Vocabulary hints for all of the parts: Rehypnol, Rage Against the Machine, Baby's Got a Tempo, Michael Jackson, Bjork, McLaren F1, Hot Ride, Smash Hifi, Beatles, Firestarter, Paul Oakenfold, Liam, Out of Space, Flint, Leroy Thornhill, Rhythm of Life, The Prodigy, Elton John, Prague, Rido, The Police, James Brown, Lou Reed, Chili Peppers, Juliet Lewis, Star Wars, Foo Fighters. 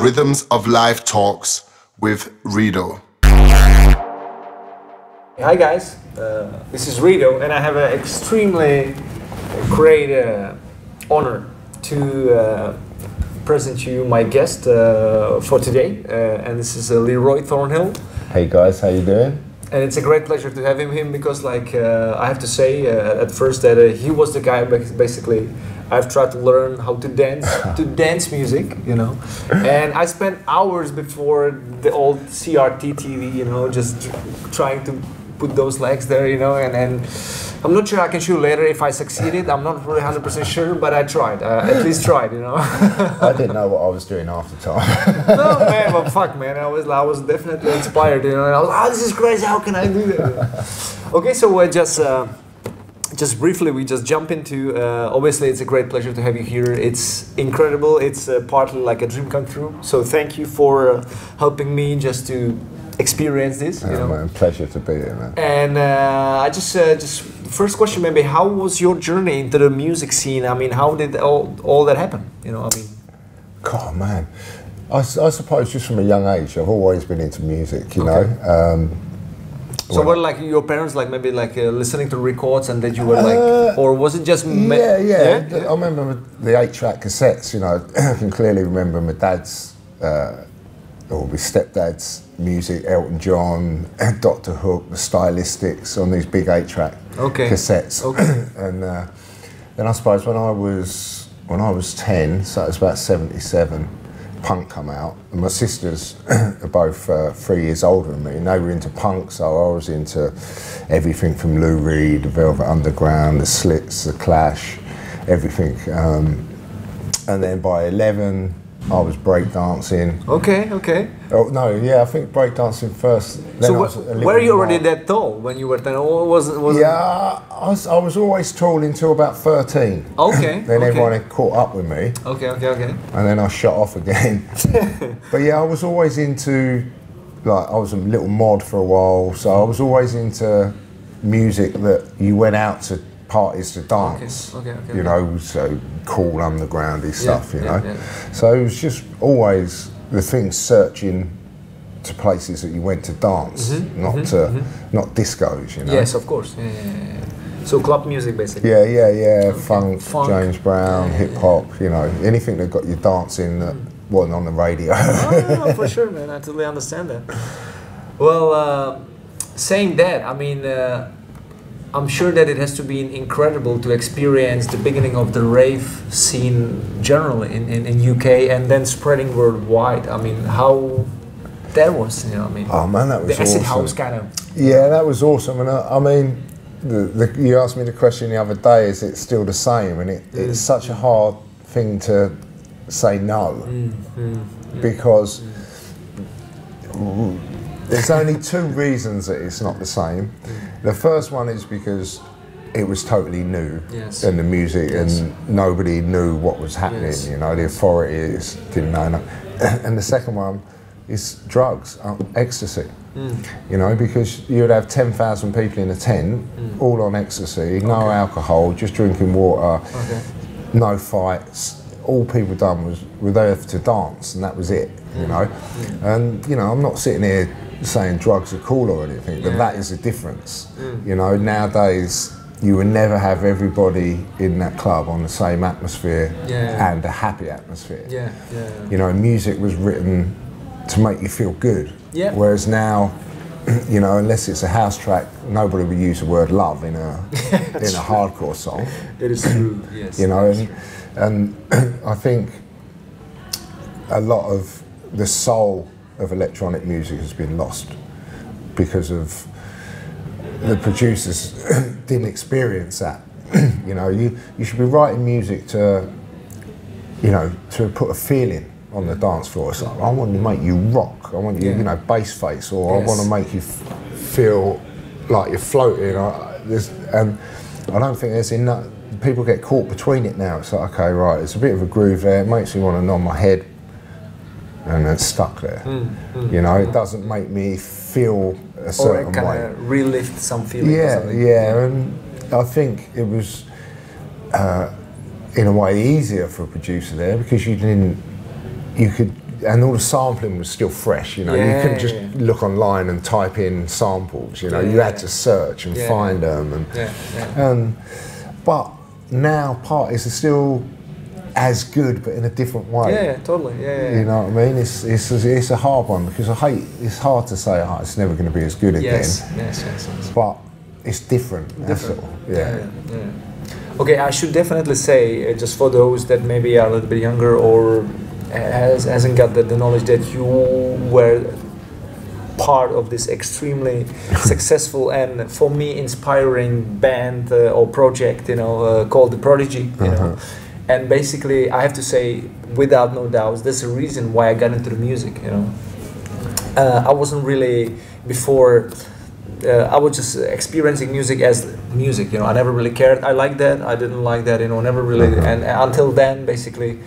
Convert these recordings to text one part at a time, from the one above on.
Rhythms of Life Talks with Rido. Hi guys, this is Rido and I have an extremely great honor to present you my guest for today, and this is Leroy Thornhill. Hey guys, how you doing? And it's a great pleasure to have him because, like, I have to say at first that he was the guy basically I've tried to learn how to dance, music, you know. And I spent hours before the old CRT TV, you know, just trying to put those legs there, you know, and I'm not sure I can shoot later if I succeeded. I'm not really 100% sure, but I tried. At least tried, you know. I didn't know what I was doing half the time. No, man, but fuck, man. I was definitely inspired, you know. And I was like, oh, this is crazy. How can I do that? Okay, so we're just briefly, we just jump into, obviously, it's a great pleasure to have you here. It's incredible. It's partly like a dream come true. So thank you for helping me just to experience this. You know? Man, pleasure to be here, man. And I just first question, maybe, how was your journey into the music scene? I mean, how did all that happen? You know, I mean, God, man, I suppose just from a young age, I've always been into music. You okay. know. So were like your parents like maybe like listening to records and then you were like, or was it just? Yeah. I remember the 8-track cassettes. You know, I can clearly remember my dad's. Or with stepdad's music, Elton John, Dr. Hook, the Stylistics on these big 8-track okay. cassettes. Okay. And then I suppose when I was 10, so it was about 77, punk come out. And my sisters are both 3 years older than me, and they were into punk, so I was into everything from Lou Reed, the Velvet Underground, the Slits, the Clash, everything. And then by 11, I was breakdancing. Okay, okay. Oh, no, yeah, I think breakdancing first. Then so were you already that tall when you were 10? Or was it? Yeah, I was always tall until about 13. Okay, then okay. everyone had caught up with me. Okay, okay, okay. And then I shut off again. But yeah, I was always into, like, I was a little mod for a while, so I was always into music that you went out to parties to dance, okay, okay, okay, you know, so cool undergroundy stuff, yeah, you know. Yeah, yeah. So it was just always the thing searching to places that you went to dance, mm-hmm, not mm-hmm, to mm-hmm. not discos, you know. Yes, of course. Yeah, yeah, yeah. So club music, basically. Yeah, yeah, yeah. Okay. Funk, James Brown, yeah, hip hop, yeah. You know, anything that got you dancing that wasn't on the radio. Oh, no, for sure, man. I totally understand that. Well, saying that, I mean. I'm sure that it has to be incredible to experience the beginning of the rave scene generally in UK and then spreading worldwide. I mean, how that was, you know, I mean. Oh man, that was awesome. The acid house kind of. Yeah, that was awesome. And I mean, you asked me the question the other day, is it still the same? And it's such a hard thing to say no, because there's only two reasons that it's not the same. The first one is because it was totally new, yes. and the music, yes. and nobody knew what was happening, yes. you know, the authorities didn't know. And the second one is drugs, ecstasy, you know, because you would have 10,000 people in a tent, all on ecstasy, no okay. alcohol, just drinking water, okay. no fights. All people done was were there to dance, and that was it, you know. Yeah. And, you know, I'm not sitting here saying drugs are cool or anything, but yeah. that is the difference. Mm. You know, nowadays you would never have everybody in that club on the same atmosphere yeah. and a happy atmosphere. Yeah. Yeah. You know, music was written to make you feel good. Yeah. Whereas now, you know, unless it's a house track, nobody would use the word love in a hardcore song. It is true, yes. You know, and I think a lot of the soul of electronic music has been lost because of the producers didn't experience that. You know, you should be writing music to, you know, to put a feeling on the dance floor. It's like, I want to make you rock. I want you, yeah. you know, bass face, or yes. I want to make you feel like you're floating. And I don't think there's enough. People get caught between it now. It's like, okay, right, it's a bit of a groove there. It makes me want to nod my head. And it's stuck there, you know. It doesn't make me feel a certain way. Or it kind of relift some feeling. Yeah, or yeah, and I think it was, in a way, easier for a producer there because you could and all the sampling was still fresh, you know. Yeah. You couldn't just look online and type in samples, you know. Yeah. You had to search and find them. And, but now parties are still as good, but in a different way. Yeah, totally. Yeah, you know what I mean? It's a hard one because I hate. It's hard to say, oh, it's never going to be as good again. Yes. But it's different. That's all. Okay, I should definitely say, just for those that maybe are a little bit younger or hasn't got the knowledge, that you were part of this extremely successful and, for me, inspiring band or project, you know, called The Prodigy, you know. And basically, I have to say, without no doubts, there's a reason why I got into the music, you know. I wasn't really, before, I was just experiencing music as music, you know. I never really cared. I liked that, I didn't like that, you know, never really. And until then, basically,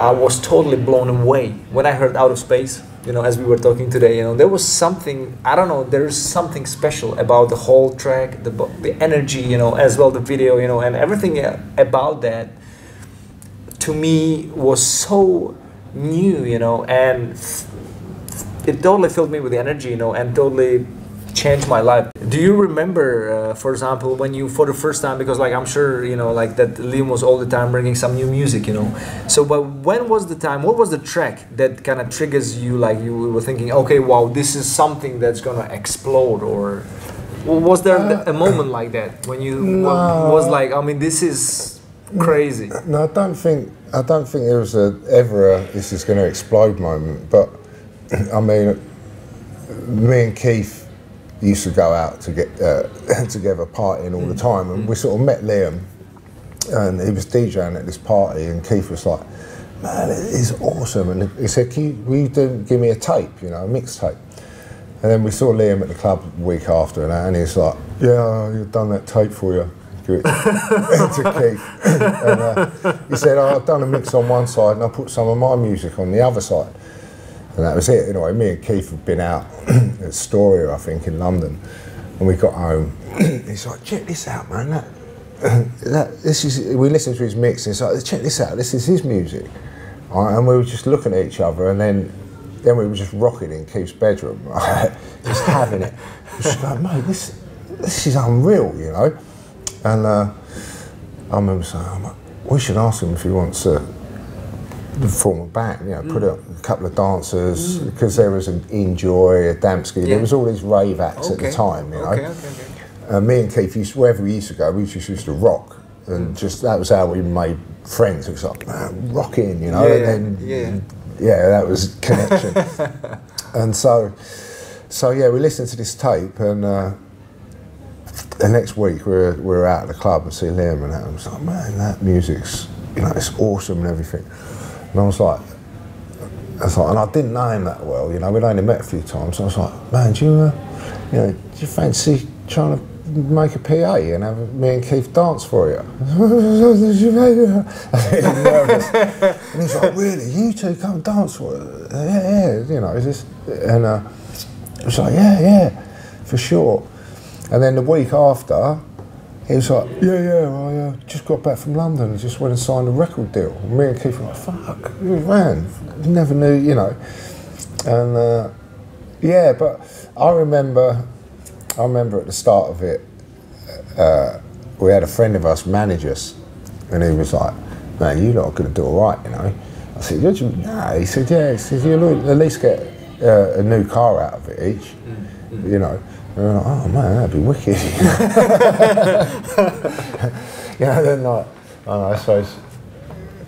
I was totally blown away. When I heard Out of Space, you know, as we were talking today, you know, there was something, I don't know, there is something special about the whole track, the energy, you know, as well the video, you know, and everything about that, to me, was so new, you know, and it totally filled me with energy, you know, and totally changed my life. Do you remember, for example, when you, for the first time, because like I'm sure, you know, like that Liam was all the time bringing some new music, you know, so but when was the time, what was the track that kind of triggers you, like you were thinking, okay, wow, this is something that's gonna explode? Or was there a moment like that when you was like, I mean, this is crazy? No, I don't think there was ever a this is gonna explode moment, but I mean, me and Keith used to go out to get together, partying all the time, and we sort of met Liam, and he was DJing at this party, and Keith was like, "Man, it is awesome!" And he said, "Will you give me a tape, you know, a mixtape?" And then we saw Liam at the club the week after, and he's like, "Yeah, I've done that tape for you." Give it to Keith, and he said, "Oh, I've done a mix on one side, and I put some of my music on the other side." And that was it. Anyway, me and Keith had been out at Storia, I think, in London, and we got home. He's like, check this out, man. We listened to his mix, and he's like, check this out, this is his music. Right, and we were just looking at each other, and then we were just rocking in Keith's bedroom, right? Just having it. Just like, mate, this is unreal, you know? And I remember saying, we should ask him if he wants to form a band, you know, put up a couple of dancers, because there was an Enjoy, a Damsky, there was all these rave acts at the time, you know. Me and Keith, wherever we used to go, we just used to rock, and just that was how we made friends. It was like, man, rocking, you know, and then, that was connection. And so yeah, we listened to this tape, and the next week we were out at the club and seeing Liam, and I was like, man, that music's, you know, it's awesome and everything. And I was like, and I didn't know him that well, you know, we'd only met a few times. And I was like, man, do you fancy trying to make a PA and have me and Keith dance for you? And he's like, really, you two come dance for us? Yeah, you know, and I was like, yeah, for sure. And then the week after, he was like, well, I just got back from London and just went and signed a record deal. And me and Keith were like, fuck, man, never knew, you know. And yeah, but I remember at the start of it, we had a friend of us manage us, and he was like, man, you lot are going to do all right, you know. I said, nah. He said, yeah, he said, you'll at least get a new car out of it each, you know. And I'm like, oh man, that'd be wicked. Yeah, and then like, I suppose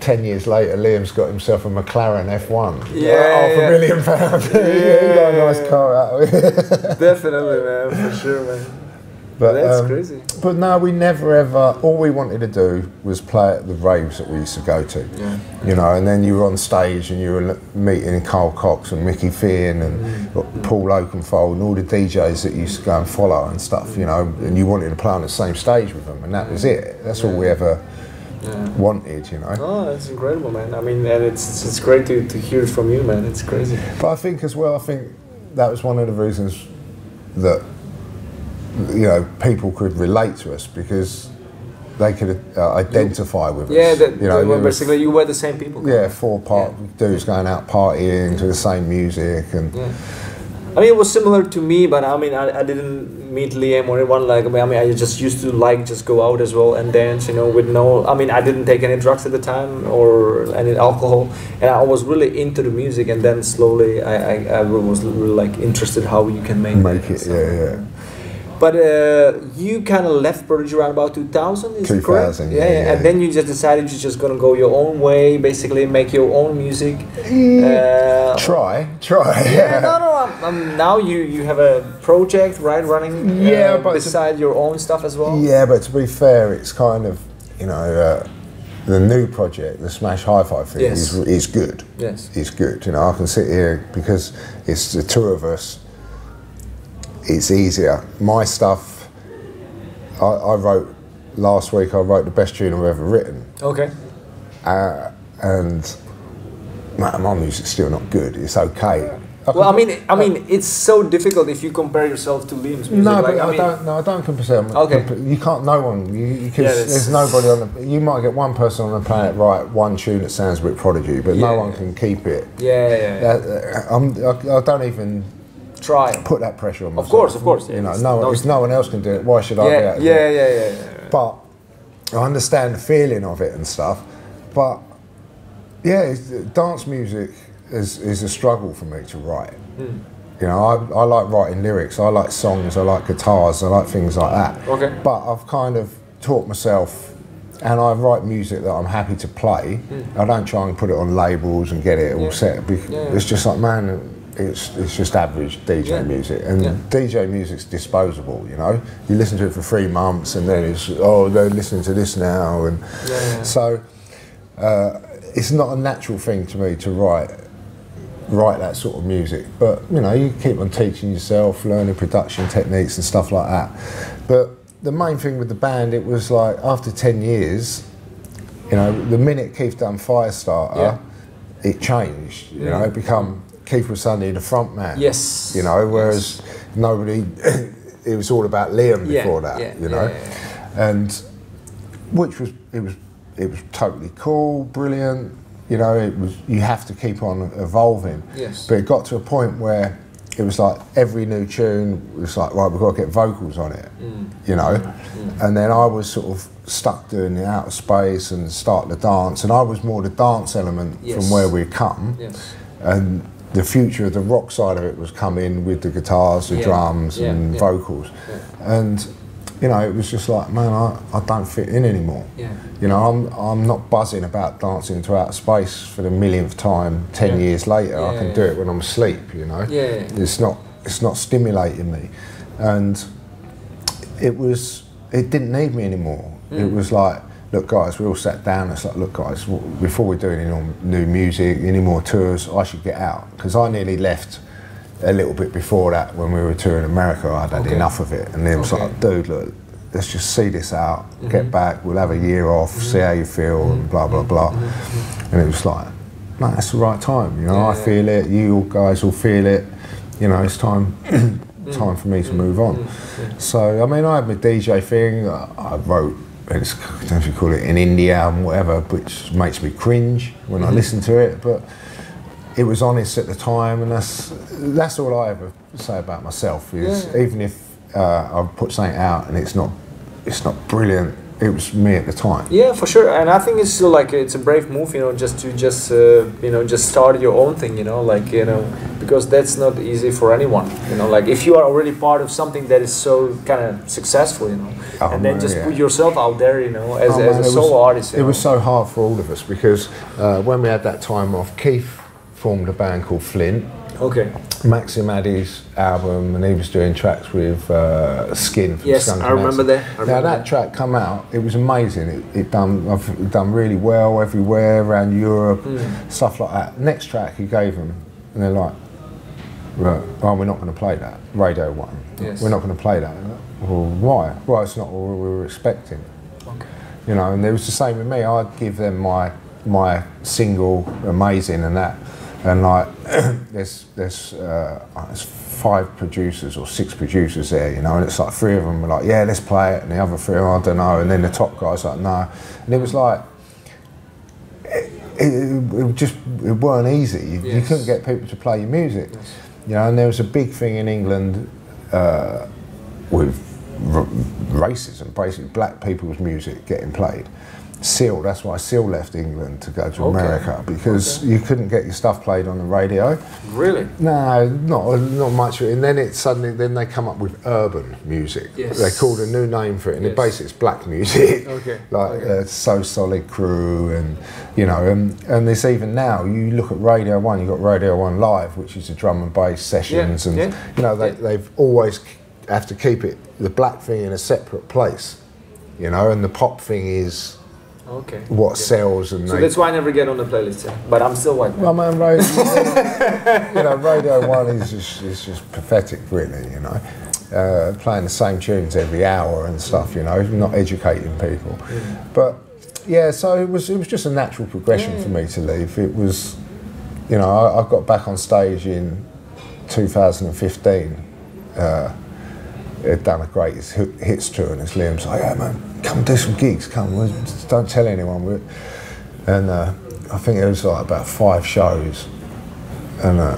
10 years later, Liam's got himself a McLaren F1. Yeah, half a £1 million. Yeah, got a nice car out of it. Definitely, man, for sure, man. But that's crazy. But no, we never ever. All we wanted to do was play at the raves that we used to go to. Yeah. You know, and then you were on stage and you were meeting Carl Cox and Mickey Finn and Paul Oakenfold and all the DJs that you used to go and follow and stuff. You know, and you wanted to play on the same stage with them, and that was it. That's all we ever wanted. You know. Oh, that's incredible, man. I mean, and it's great to hear it from you, man. It's crazy. But I think as well, I think that was one of the reasons that, you know, people could relate to us, because they could identify with us. Yeah, that, you know, well, basically you were the same people. Yeah, dudes going out partying to the same music. And I mean, it was similar to me, but I mean, I didn't meet Liam or anyone like me. I mean, I just used to just go out as well and dance, you know, with no, I mean, I didn't take any drugs at the time or any alcohol. And I was really into the music, and then slowly I was really like interested how you can make it. But you kind of left Prodigy around about 2000, is it correct? 2000, yeah. And then you just decided you're just going to go your own way, basically make your own music. Try. Yeah, no. I'm, now you have a project, right, running beside your own stuff as well? Yeah, but to be fair, it's kind of, you know, the new project, the Smash Hifi thing, is good. Yes. It's good. You know, I can sit here because it's the two of us. It's easier. My stuff, I wrote last week. I wrote the best tune I've ever written. Okay. And my music's still not good. It's okay. Well, I mean, it's so difficult if you compare yourself to Liam's music. No, but I don't compare. Okay. You can't. No one. There's nobody on the. You might get one person on the planet write one tune that sounds a bit Prodigy, but no one can keep it. I don't even. Put that pressure on myself. Of course. Yeah. You know, no one else can do it. Why should I be out of it? Yeah. But I understand the feeling of it and stuff. But yeah, dance music is a struggle for me to write. You know, I like writing lyrics. I like songs. I like guitars. I like things like that. Okay. But I've kind of taught myself. And I write music that I'm happy to play. I don't try and put it on labels and get it all set. It's just like, man, it's just average DJ music, and DJ music's disposable. You know, you listen to it for 3 months, and then it's they're listening to this now, and so it's not a natural thing to me to write that sort of music. But you know, you keep on teaching yourself, learning production techniques and stuff like that. But the main thing with the band, it was like after 10 years, you know, the minute Keith done Firestarter, it changed. You know, it become Keith was suddenly the front man. Yes. You know, whereas nobody, it was all about Liam before that, you know. And which was, it was totally cool, brilliant, you know, it was, you have to keep on evolving. Yes. But it got to a point where it was like every new tune was like, right, we've got to get vocals on it, you know. And then I was sort of stuck doing the Out of Space and Start the Dance, and I was more the dance element from where we'd come. Yes. And the future of the rock side of it was coming with the guitars, the drums and vocals. And, you know, it was just like, man, I don't fit in anymore. You know, I'm not buzzing about dancing to Outer Space for the millionth time 10 years later. I can do it when I'm asleep, you know. It's not stimulating me. And it didn't need me anymore. It was like, look guys, we all sat down and it's like, look guys, before we do any more new music, any more tours, I should get out. Because I nearly left a little bit before that when we were touring America. I'd had enough of it. And then it was like, dude, look, let's just see this out, get back, we'll have a year off, see how you feel and blah, blah, blah. And it was like, no, that's the right time. You know, I feel it, you guys will feel it. You know, it's time for me to move on. So, I mean, I had my DJ thing, I wrote, I don't know if you call it an indie album, whatever, which makes me cringe when I listen to it, but it was honest at the time, and that's all I ever say about myself is even if I put something out and it's not brilliant, it was me at the time. Yeah, for sure, and I think it's still like it's a brave move, you know, just to you know, just start your own thing, you know, like, you know, because that's not easy for anyone, you know, like if you are already part of something that is so kind of successful, you know, and then just put yourself out there, you know, as a solo artist. It was so hard for all of us because when we had that time off, Keith formed a band called Flint. Okay. Maxim had his album, and he was doing tracks with Skin. I remember that. Now that track come out, it was amazing. It done really well everywhere around Europe, stuff like that. Next track he gave them, and they're like, "Well, we're not going to play that. Radio One. Yes. We're not going to play that." Well, why? Well, it's not what we were expecting. Okay. You know, and it was the same with me. I'd give them my single, Amazing, and that. And like, there's 5 producers or 6 producers there, you know, and it's like 3 of them were like, yeah, let's play it, and the other 3, I don't know, and then the top guy's like, no. And it was like, it weren't easy. You, yes. you couldn't get people to play your music. Yes. You know, and there was a big thing in England with racism, basically black people's music getting played. Seal, that's why Seal left England to go to America, because you couldn't get your stuff played on the radio. Really? No, not much. And then it suddenly, then they come up with urban music. Yes. They called a new name for it, and yes. basically it's black music. Okay. Like So Solid Crew, and you know, and this even now, you look at Radio One, you've got Radio One Live, which is the drum and bass sessions, and you know, they've always have to keep it, the black thing in a separate place, you know, and the pop thing is sells, and so that's why I never get on the playlist. But I'm still white. Well, man, you know, Radio One is just pathetic, really. You know, playing the same tunes every hour and stuff. You know, not educating people. Yeah. But yeah, so it was just a natural progression for me to leave. It was, you know, I got back on stage in 2015. They'd done a great hits tour, and it's Liam's like, yeah, man, come do some gigs, come, just don't tell anyone. And I think it was like about 5 shows. And I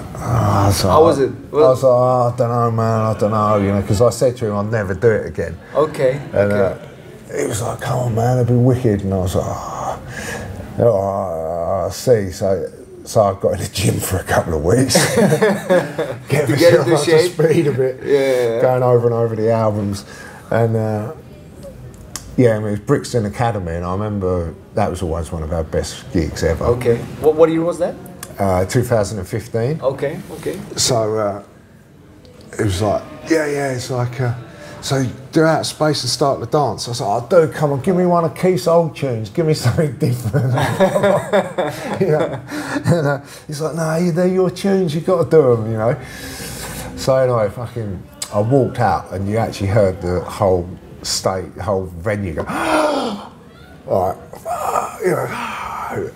was like, how was it? Well, I was like, oh, I don't know, man, I don't know, you know, because I said to him, I'll never do it again. Okay. And he was like, come on, man, it'd be wicked. And I was like, oh, I see. So I got in the gym for a couple of weeks, get myself up to speed a bit, going over and over the albums. And yeah, I mean, it was Brixton Academy, and I remember that was always one of our best gigs ever. Okay, what year was that? 2015. Okay, okay. So it was like, it's like, so do Out of Space and start the dance. I was like, oh, dude, come on, give me one of Keith's old tunes. Give me something different. And he's like, no, they're your tunes. You've got to do them, you know. So anyway, I walked out, and you actually heard the whole venue go, like, you know,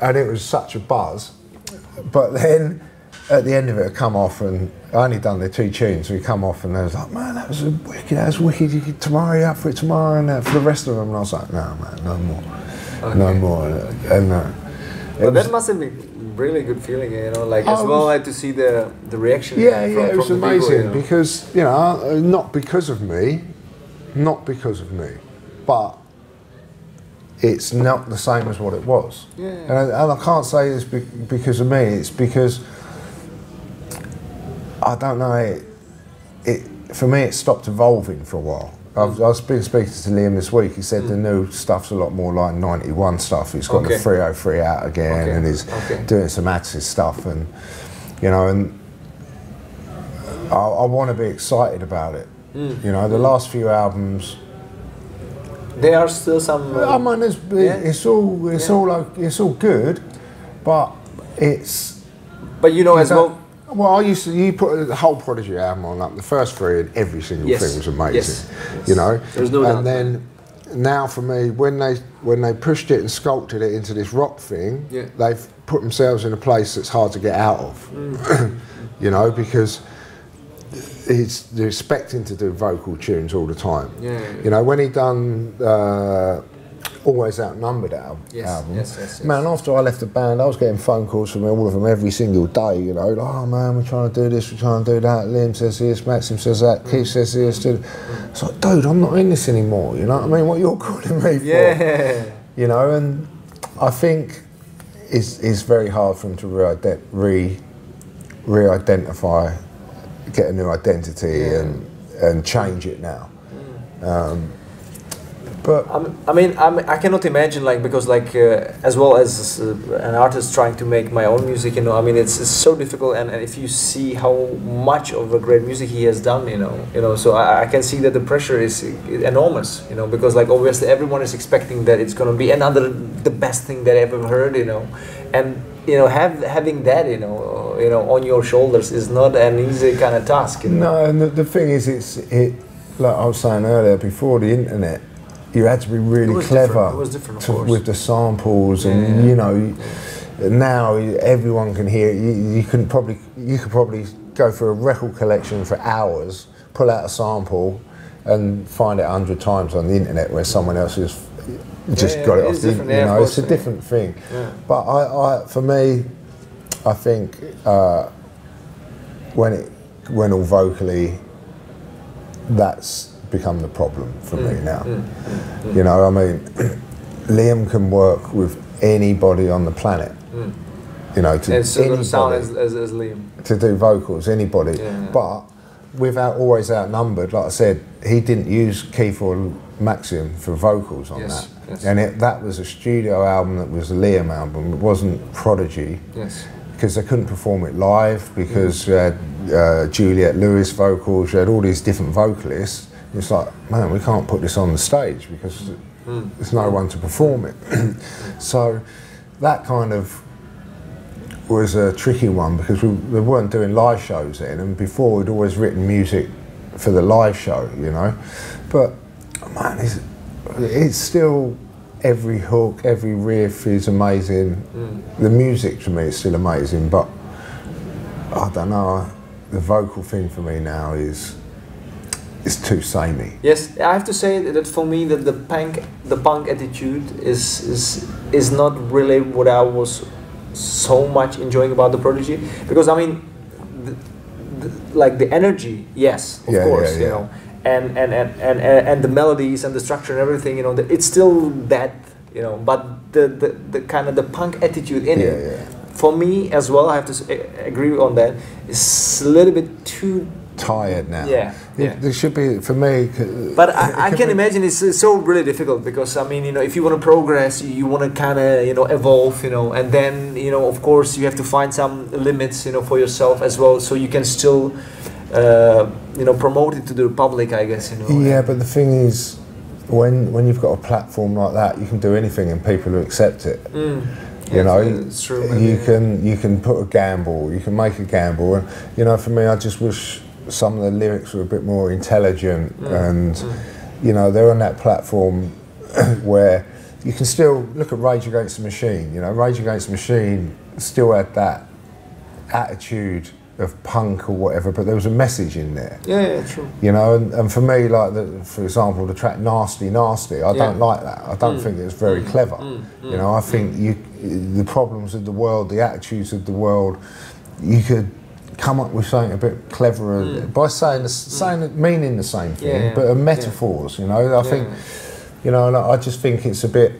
and it was such a buzz. But then at the end of it, I come off, and I only done the 2 tunes. We come off, and they was like, man, that was wicked. You could tomorrow, you up for it tomorrow, and for the rest of them. And I was like, no, man, no more, no more. And but that must have been really good feeling, you know, like I had to see the reaction. Yeah, it was amazing, people, you know? Because, you know, not because of me, but it's not the same as what it was. Yeah. And I can't say this because of me. It's because, I don't know, for me it stopped evolving for a while. I've been speaking to Liam this week, he said the new stuff's a lot more like 91 stuff. He's got the 303 out again, and he's doing some Axis stuff, and you know, and I want to be excited about it. You know, the last few albums, there are still some I mean, it's all good, but it's, but you know, as well. Well, you put the whole Prodigy album on, like the first 3, and every single thing was amazing. Yes. You know, there's no doubt. And then now for me, when they pushed it and sculpted it into this rock thing, they've put themselves in a place that's hard to get out of. You know, because they're expecting to do vocal tunes all the time. Yeah. You know, when he done Always Outnumbered album. Yes. Man, after I left the band, I was getting phone calls from all of them every single day, you know, like, oh man, we're trying to do this, we're trying to do that, Liam says this, Maxim says that, Keith says this, dude. It's like, dude, I'm not in this anymore, you know what I mean? What you're calling me for? Yeah. You know, and I think it's very hard for them to re-identify, get a new identity and change it now. But I mean, I cannot imagine, like, because like as well as an artist trying to make my own music, you know, I mean, it's so difficult, and if you see how much of a great music he has done, you know, so I can see that the pressure is enormous, you know, because like obviously everyone is expecting that it's going to be the best thing that I ever heard, you know, and you know, having that, you know, on your shoulders is not an easy kind of task. You know? No, and the thing is, like I was saying earlier, before the internet, you had to be really clever with the samples, and you know, Now everyone can hear it. You could probably go through a record collection for hours, pull out a sample, and find it 100 times on the internet where someone else has just got it off the internet. You know, it's a different thing. Yeah. But for me, I think when all vocally, that's become the problem for me now. You know, I mean, Liam can work with anybody on the planet. You know, to anybody, sound as Liam. To do vocals, anybody. Yeah. But without Always Outnumbered, like I said, he didn't use Keith or Maxim for vocals on that. Yes. And that was a studio album, that was a Liam album. It wasn't Prodigy. Yes. Because they couldn't perform it live, because you had Juliet Lewis vocals, you had all these different vocalists. It's like, man, we can't put this on the stage because there's no one to perform it. So that kind of was a tricky one, because we weren't doing live shows then, and before we'd always written music for the live show, you know. But, man, it's still, every hook, every riff is amazing. The music to me is still amazing, but I don't know, the vocal thing for me now is, it's too samey. Yes, I have to say that for me, that the punk attitude is not really what I was so much enjoying about the Prodigy, because I mean, like the energy, yes, of course, you know, and the melodies and the structure and everything, you know, it's still that, you know, but the kind of the punk attitude in it, for me as well, I have to agree on that, is a little bit too tired now. Yeah, yeah. There should be, for me. But I can imagine it's so really difficult, because I mean, you know, if you want to progress, you want to kind of, you know, evolve, you know, and then, you know, of course you have to find some limits, you know, for yourself as well, so you can still, you know, promote it to the public, I guess, you know. Yeah, but the thing is, when you've got a platform like that, you can do anything and people will accept it. You know, it's true, you can put a gamble, you can make a gamble, and you know, for me, I just wish some of the lyrics were a bit more intelligent, and you know, they're on that platform where you can still look at Rage Against the Machine. You know, Rage Against the Machine still had that attitude of punk or whatever, but there was a message in there. Yeah, true. You know, and for me, like, for example, the track Nasty Nasty, I don't like that. I don't think it's very clever. You know, I think the problems of the world, the attitudes of the world, you could come up with something a bit cleverer by saying meaning the same thing, but metaphors. You know, I think, you know, I just think it's a bit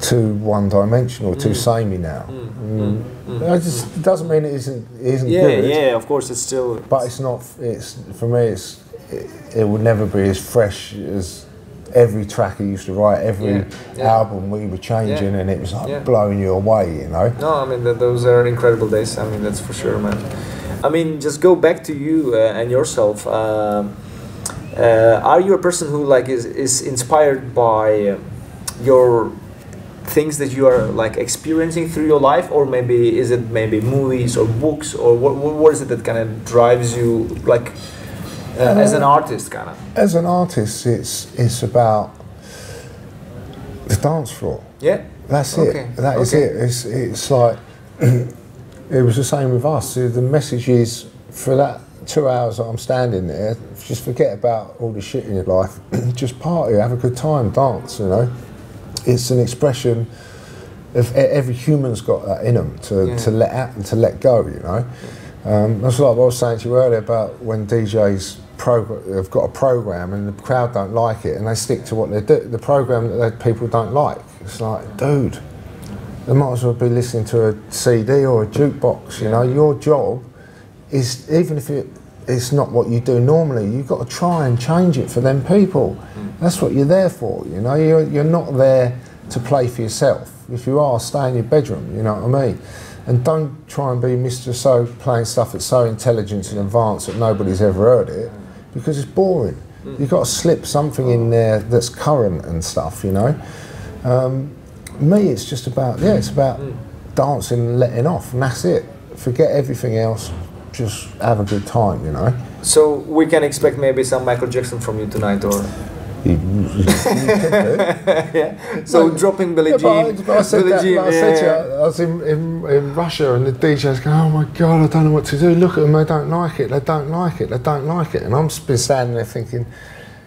too one-dimensional, too samey now. It doesn't mean it isn't good. Yeah, of course, it's still. But it's not. It's, for me, it would never be as fresh as every track I used to write, every album we were changing, and it was like blowing you away, you know? No, I mean, those are incredible days, I mean, that's for sure, man. I mean, just go back to you and yourself. Are you a person who, like, is inspired by your things that you are, like, experiencing through your life, or maybe, is it maybe movies or books, or what is it that kind of drives you, like, as an artist, kind of? As an artist, it's about the dance floor. Yeah, that's it. That is it. It's like it was the same with us. The message is, for that 2 hours that I'm standing there, just forget about all the shit in your life. Just party, have a good time, dance. You know, it's an expression. Of every human's got that in them to let out and to let go. You know. That's like what I was saying to you earlier about when DJs have got a program and the crowd don't like it and they stick to what they do, the program that people don't like. It's like, dude, they might as well be listening to a CD or a jukebox. You know, your job is, even if it's not what you do normally, you've got to try and change it for them people. That's what you're there for. You know, you're not there to play for yourself. If you are, stay in your bedroom. You know what I mean? And don't try and be Mr. So playing stuff that's so intelligent and advanced that nobody's ever heard it, because it's boring. You've got to slip something in there that's current and stuff, you know. Me, it's just about, it's about dancing and letting off, and that's it. Forget everything else, just have a good time, you know. So we can expect maybe some Michael Jackson from you tonight, or? Yeah. So like, dropping Billie Jean. But I said Billie Jean, like I said to you, I was in Russia, and the DJ's going, "Oh my God, I don't know what to do. Look at them, they don't like it. They don't like it. They don't like it." And I'm just standing there thinking,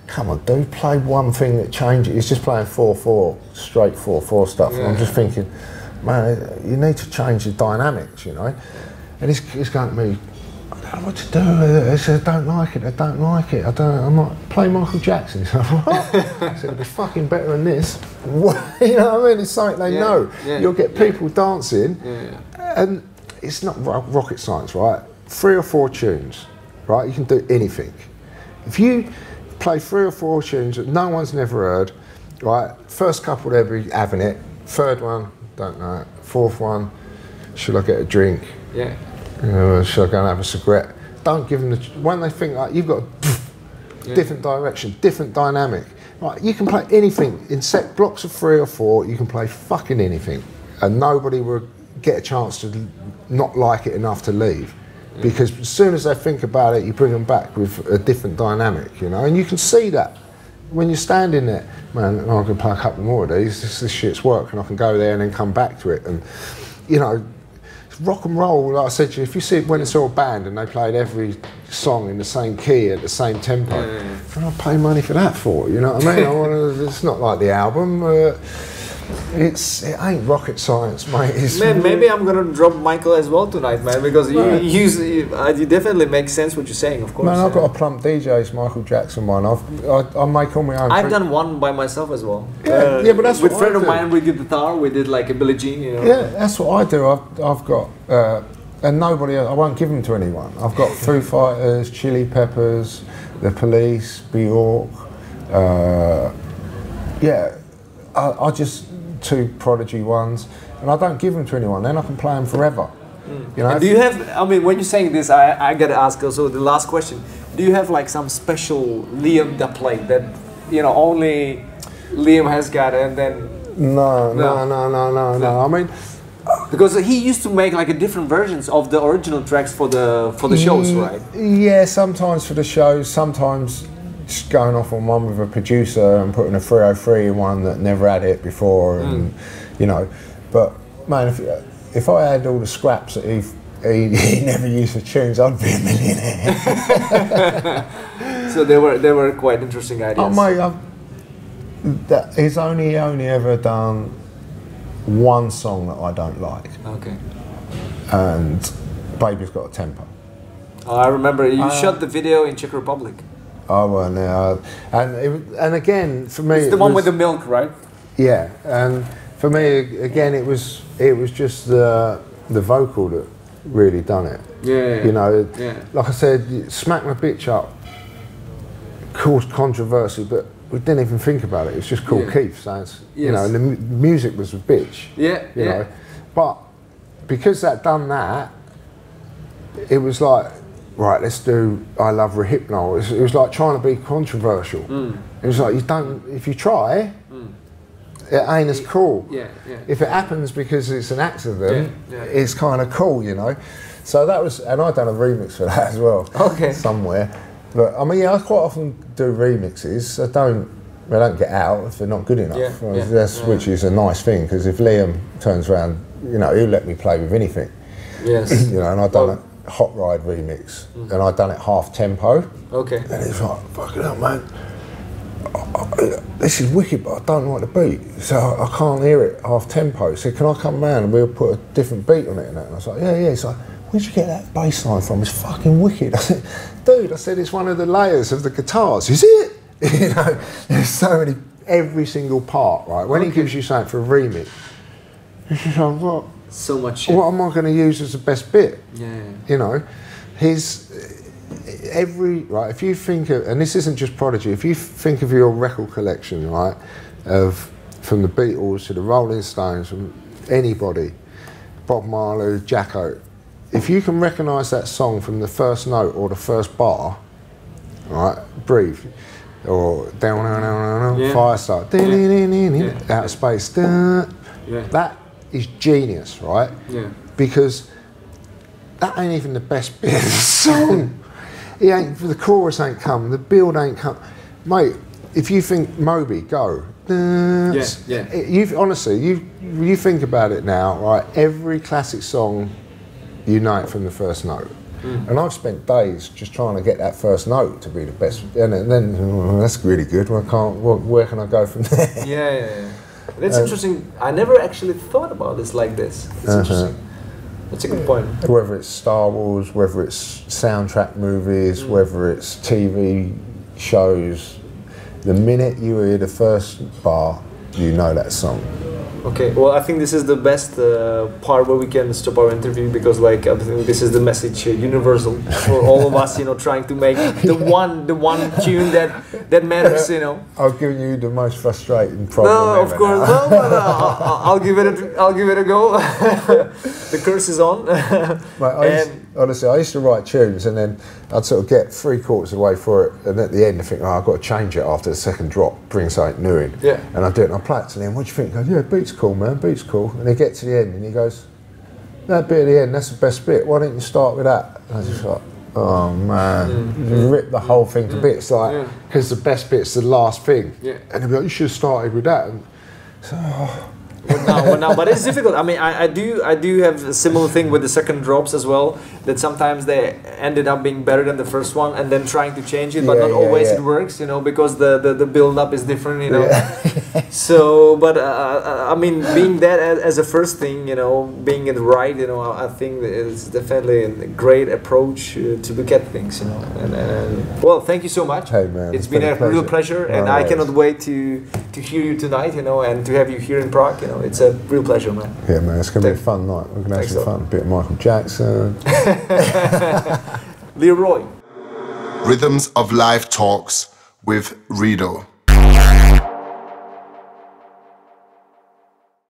"Come on, do play one thing that changes." He's just playing 4/4, straight 4/4 stuff, and I'm just thinking, "Man, you need to change the dynamics, you know." And he's going to me, "I don't know what to do." I said, "I don't like it, I don't like it, I don't." I'm like, "Play Michael Jackson." He's like, "What?" I said, "It'd be fucking better than this." You know what I mean? It's something they know. Yeah, you'll get people dancing, and it's not rocket science, right? 3 or 4 tunes, right? You can do anything. If you play 3 or 4 tunes that no one's never heard, right? First couple, they'll be having it. Third one, don't know it. Fourth one, should I get a drink? Yeah. Should I go and have a cigarette? Don't give them the... When they think like you've got a different direction, different dynamic. Right, you can play anything. In set blocks of 3 or 4, you can play fucking anything. And nobody will get a chance to not like it enough to leave. Yeah. Because as soon as they think about it, you bring them back with a different dynamic, you know? And you can see that when you're standing there. Man, I can play a couple more of these. This shit's working. I can go there and then come back to it. And, you know... Rock and roll, like I said to you, if you see it when it's all band and they played every song in the same key at the same tempo, I'll pay money for that for, you know what I mean? I wanna, it's not like the album. It ain't rocket science, mate. Maybe I'm gonna drop Michael as well tonight, man, because you definitely make sense what you're saying, of course. Man, I've got a plump DJ's Michael Jackson one. I make all my own. I've done one by myself as well. Yeah, but that's with what friend I do. Of mine. We did guitar. We did like a Billie Jean. You know. Yeah, that's what I do. I've got and nobody. I won't give them to anyone. I've got Foo Fighters, Chili Peppers, The Police, Bjork. I just 2 Prodigy ones, and I don't give them to anyone. Then I can play them forever. You know. And do you have? I mean, when you're saying this, I gotta ask also the last question. Do you have like some special Liam that played that you know only Liam has got, and then? No. I mean, because he used to make like a different versions of the original tracks for the shows, right? Yeah, sometimes for the shows, sometimes. Just going off on one with a producer and putting a 303 in one that never had it before, and you know. But man, if I had all the scraps that he never used for tunes, I'd be a millionaire. So they were quite interesting ideas. Oh mate, he's only ever done one song that I don't like. Okay. And Baby's Got a Tempo. Oh, I remember you shot the video in Czech Republic. I weren't there, and again for me, it's the one with the milk, right? Yeah, and for me again, it was just the vocal that really done it. Yeah. You know, like I said, Smack My Bitch Up caused controversy, but we didn't even think about it. It was just called Keith, so it's, you know, and the music was a bitch. Yeah. You know, but because that done that, it was like. Right, let's do I Love Rehypnol. It was like trying to be controversial. It was like, you don't, if you try, it ain't as cool. If it happens because it's an accident, it's kind of cool, you know. So that was, and I've done a remix for that as well. Okay. Somewhere. But I mean, I quite often do remixes. They don't get out if they're not good enough. Which is a nice thing, because if Liam turns around, you know, he'll let me play with anything. Yes. You know, and I've done it. Hot Ride remix, and I'd done it half tempo. Okay. And it's like, fucking hell, man. This is wicked, but I don't like the beat, so I can't hear it half tempo. So can I come round and we'll put a different beat on it? And I was like, yeah. It's like, where'd you get that bass line from? It's fucking wicked. I said, dude, it's one of the layers of the guitars. Is it? You know, there's so many, every single part, right? When he gives you something for a remix, it's just like, what? So much shit. What am I going to use as the best bit? Yeah. You know, if you think of, and this isn't just Prodigy, if you think of your record collection, right, from the Beatles to the Rolling Stones, from anybody, Bob Marley, Jacko, if you can recognise that song from the first note or the first bar, right, Breathe, or down, Firestarter, Out of Space, that is genius, right? Yeah. Because that ain't even the best bit of the song. The chorus ain't come, the build ain't come. Mate, if you think Moby, go. Yes, yeah. You've honestly, you think about it now, right? Every classic song unite from the first note, and I've spent days just trying to get that first note to be the best, and then that's really good. Well, I can't. Well, where can I go from there? Yeah. That's interesting. I never actually thought about this like this. It's interesting. That's a good point. Whether it's Star Wars, whether it's soundtrack movies, whether it's TV shows, the minute you hear the first bar, you know that song. Okay, well, I think this is the best part where we can stop our interview, because, like, I think this is the message universal for all of us, you know, trying to make the one tune that matters, you know. I've given you the most frustrating problem. No, of course, no. I'll give it a go. The curse is on. Mate, honestly, I used to write tunes, and then I'd sort of get three-quarters of the way for it, and at the end I think, oh, I've got to change it after the second drop, bring something new in. Yeah. And I do it, and I play it to him, what do you think? He goes, yeah, beat's cool, man, beat's cool. And he gets to the end, and he goes, that bit at the end, that's the best bit, why don't you start with that? And I was just like, oh, man, you rip the whole thing to bits, like, because the best bit's the last thing. Yeah. And he'd be like, you should have started with that. And so, oh. Well, no, but it's difficult. I mean, I do have a similar thing with the second drops as well, that sometimes they ended up being better than the first one, and then trying to change it, but not always it works, you know, because the build-up is different, you know. Yeah. So, but I mean, being that as a first thing, you know, being it right, you know, I think it's definitely a great approach to look at things, you know. And well, thank you so much. Hey, man, it's been a real pleasure, and I cannot wait to hear you tonight, you know, and to have you here in Prague, you know. It's a real pleasure, man. Yeah, man, it's going to be a fun night. We're going to have some fun. A bit of Michael Jackson. Leroy. Rhythms of Life Talks with Rido.